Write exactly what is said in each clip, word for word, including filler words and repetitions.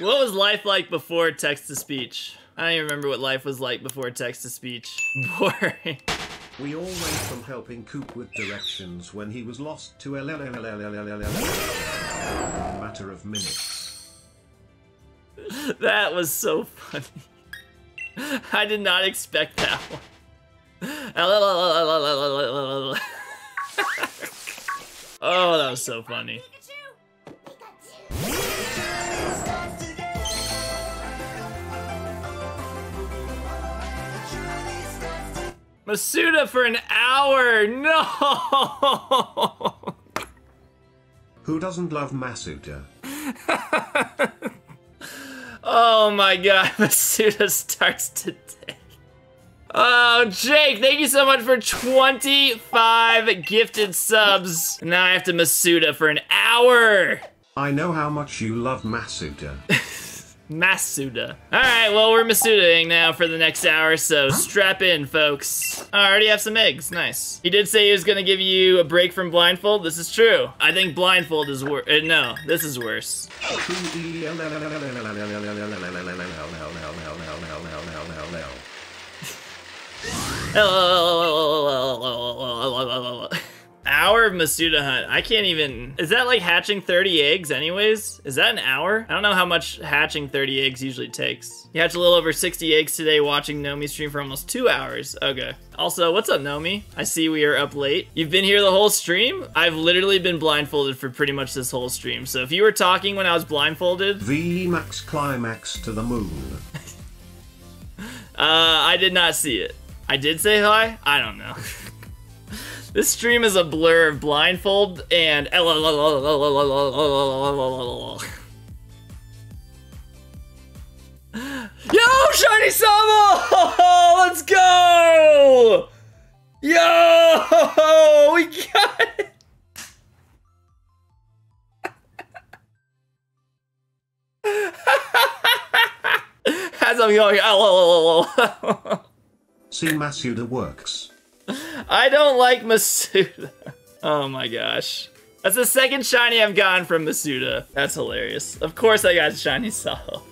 What was life like before text-to-speech? I don't even remember what life was like before text-to-speech. Boring. We all went from helping Coop with directions when he was lost to a matter of minutes. That was so funny. I did not expect that one. Oh, that was so funny. Masuda for an hour! No! Who doesn't love Masuda? Oh my god, Masuda starts today. Oh, Jake, thank you so much for twenty-five gifted subs. Now I have to Masuda for an hour! I know how much you love Masuda. Masuda. Alright, well, we're Masuda-ing now for the next hour, so strap in, folks. I already have some eggs, nice. He did say he was gonna give you a break from blindfold, this is true. I think blindfold is worse, uh, no, this is worse. Hour of Masuda hunt. I can't even. Is that like hatching thirty eggs anyways? Is that an hour? I don't know how much hatching thirty eggs usually takes. You hatched a little over sixty eggs today watching Nomi stream for almost two hours. Okay. Also, what's up, Nomi? I see we are up late. You've been here the whole stream? I've literally been blindfolded for pretty much this whole stream. So if you were talking when I was blindfolded. V max climax to the moon. uh, I did not see it. I did say hi? I don't know. This stream is a blur of blindfold and yo, shiny Sobble! Let's go! Yo, we got it! As I'm going, see, Masuda works. I don't like Masuda. Oh my gosh. That's the second shiny I've gotten from Masuda. That's hilarious. Of course I got shiny Sobble.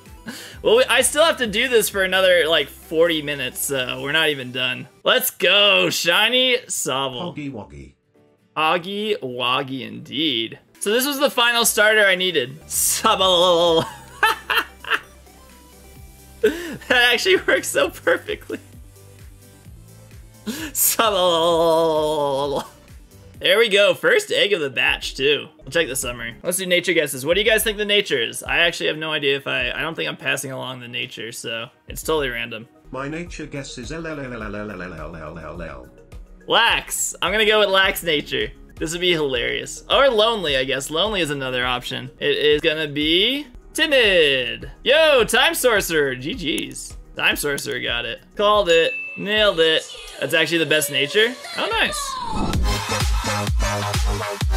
Well, we, I still have to do this for another like forty minutes, so we're not even done. Let's go, shiny Sobble. Oggy woggy. Oggy woggy indeed. So this was the final starter I needed. Sobble. That actually works so perfectly. Sobble. There we go, first egg of the batch too. We'll check the summary. Let's do nature guesses. What do you guys think the nature is? I actually have no idea if I, I don't think I'm passing along the nature, so it's totally random. My nature guess is L L L L L L L L L L L. Lax, I'm gonna go with lax nature. This would be hilarious. Or lonely, I guess, lonely is another option. It is gonna be timid. Yo, time sorcerer, G G's. Time sorcerer got it, called it. Nailed it. That's actually the best nature. Oh, nice.